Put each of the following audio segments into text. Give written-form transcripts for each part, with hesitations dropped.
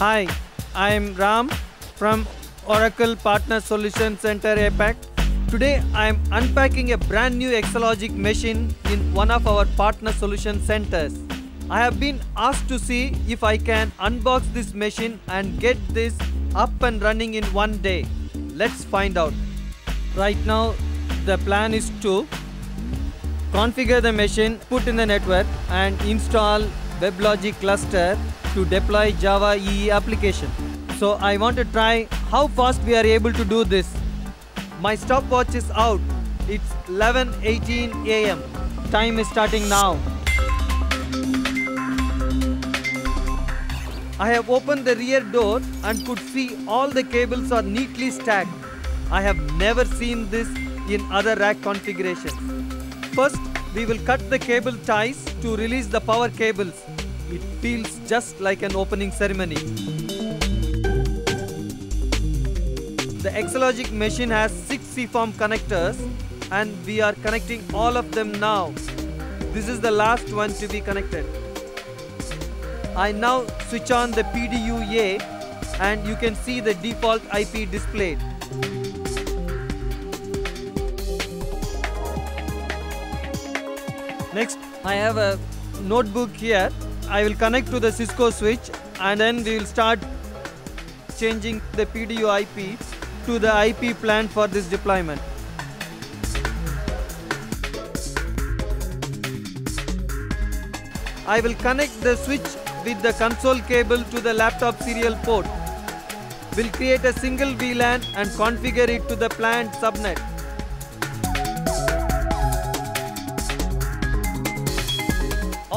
Hi, I'm Ram from Oracle Partner Solution Center, APAC. Today, I'm unpacking a brand new Exalogic machine in one of our partner solution centers. I have been asked to see if I can unbox this machine and get this up and running in one day. Let's find out. Right now, the plan is to configure the machine, put in the network, and install WebLogic cluster to deploy Java EE application. So I want to try how fast we are able to do this. My stopwatch is out. It's 11:18 a.m. Time is starting now. I have opened the rear door and could see all the cables are neatly stacked. I have never seen this in other rack configurations. First, we will cut the cable ties to release the power cables. It feels just like an opening ceremony. The Exalogic machine has 6 CFOM connectors and we are connecting all of them now. This is the last one to be connected. I now switch on the PDU-A and you can see the default IP displayed. Next, I have a notebook here. I will connect to the Cisco switch and then we will start changing the PDU IP to the IP planned for this deployment. I will connect the switch with the console cable to the laptop serial port. We'll create a single VLAN and configure it to the planned subnet.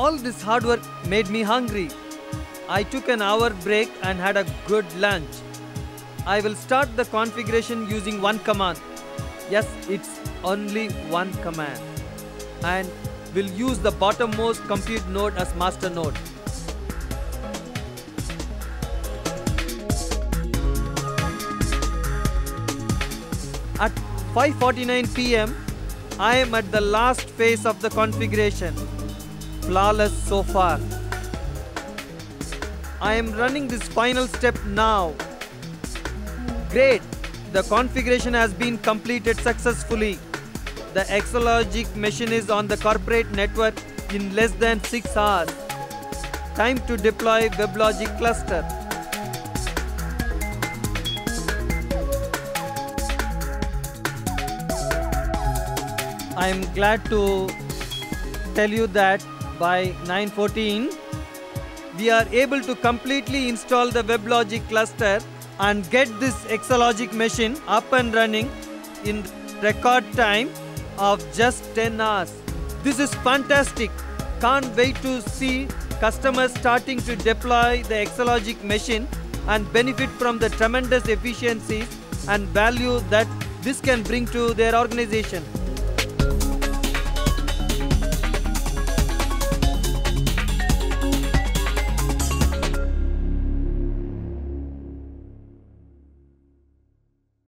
All this hard work made me hungry. I took an hour break and had a good lunch. I will start the configuration using one command. Yes, it's only one command. And we'll use the bottommost compute node as master node. At 5:49 p.m., I am at the last phase of the configuration. Flawless so far. I am running this final step now. Great! The configuration has been completed successfully. The Exalogic machine is on the corporate network in less than 6 hours. Time to deploy WebLogic cluster. I am glad to tell you that by 9:14, we are able to completely install the WebLogic cluster and get this Exalogic machine up and running in record time of just 10 hours. This is fantastic. Can't wait to see customers starting to deploy the Exalogic machine and benefit from the tremendous efficiencies and value that this can bring to their organization.